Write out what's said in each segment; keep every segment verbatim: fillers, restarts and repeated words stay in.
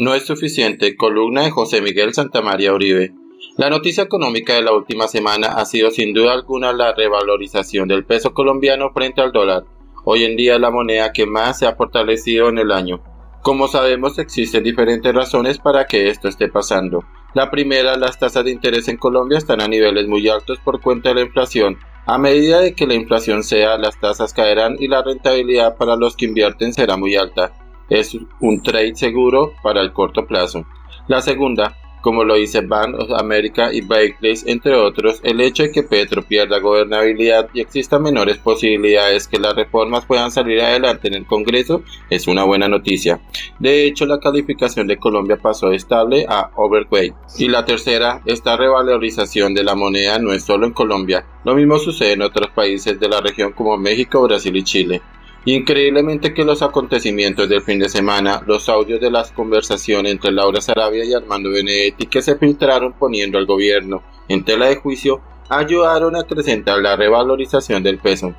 No es suficiente, columna de José Miguel Santamaría Uribe. La noticia económica de la última semana ha sido sin duda alguna la revalorización del peso colombiano frente al dólar. Hoy en día es la moneda que más se ha fortalecido en el año. Como sabemos, existen diferentes razones para que esto esté pasando. La primera, las tasas de interés en Colombia están a niveles muy altos por cuenta de la inflación. A medida de que la inflación sea, las tasas caerán y la rentabilidad para los que invierten será muy alta. Es un trade seguro para el corto plazo. La segunda, como lo dice Bank of America y Barclays, entre otros, el hecho de que Petro pierda gobernabilidad y existan menores posibilidades que las reformas puedan salir adelante en el Congreso es una buena noticia. De hecho, la calificación de Colombia pasó de estable a overweight. Y la tercera, esta revalorización de la moneda no es solo en Colombia, lo mismo sucede en otros países de la región como México, Brasil y Chile. Increíblemente que los acontecimientos del fin de semana, los audios de las conversaciones entre Laura Sarabia y Armando Benedetti que se filtraron poniendo al gobierno en tela de juicio, ayudaron a acrecentar la revalorización del peso.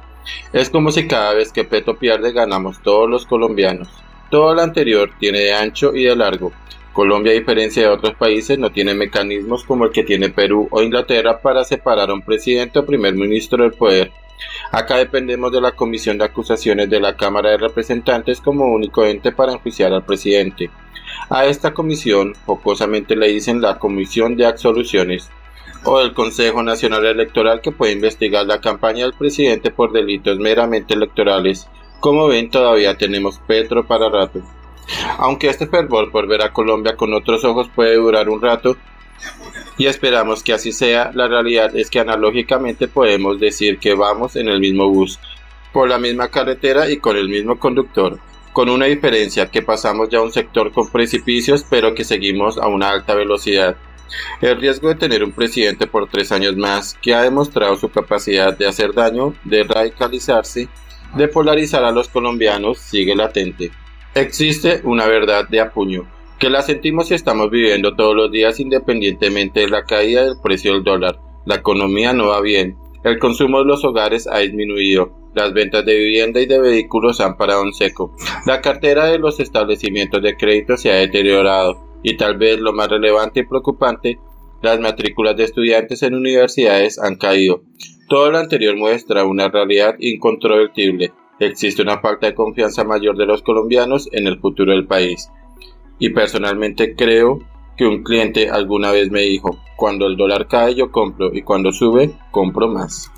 Es como si cada vez que Petro pierde ganamos todos los colombianos. Todo lo anterior tiene de ancho y de largo. Colombia, a diferencia de otros países, no tiene mecanismos como el que tiene Perú o Inglaterra para separar a un presidente o primer ministro del poder. Acá dependemos de la Comisión de Acusaciones de la Cámara de Representantes como único ente para enjuiciar al presidente. A esta comisión, jocosamente le dicen la Comisión de Absoluciones, o el Consejo Nacional Electoral, que puede investigar la campaña del presidente por delitos meramente electorales. Como ven, todavía tenemos Petro para rato. Aunque este fervor por ver a Colombia con otros ojos puede durar un rato, y esperamos que así sea, la realidad es que analógicamente podemos decir que vamos en el mismo bus, por la misma carretera y con el mismo conductor, con una diferencia que pasamos ya un sector con precipicios pero que seguimos a una alta velocidad. El riesgo de tener un presidente por tres años más que ha demostrado su capacidad de hacer daño, de radicalizarse, de polarizar a los colombianos sigue latente. Existe una verdad de apuño, que la sentimos y estamos viviendo todos los días independientemente de la caída del precio del dólar. La economía no va bien, el consumo de los hogares ha disminuido, las ventas de vivienda y de vehículos han parado en seco, la cartera de los establecimientos de crédito se ha deteriorado y tal vez lo más relevante y preocupante, las matrículas de estudiantes en universidades han caído. Todo lo anterior muestra una realidad incontrovertible, existe una falta de confianza mayor de los colombianos en el futuro del país. Y personalmente creo que un cliente alguna vez me dijo, cuando el dólar cae yo compro y cuando sube, compro más.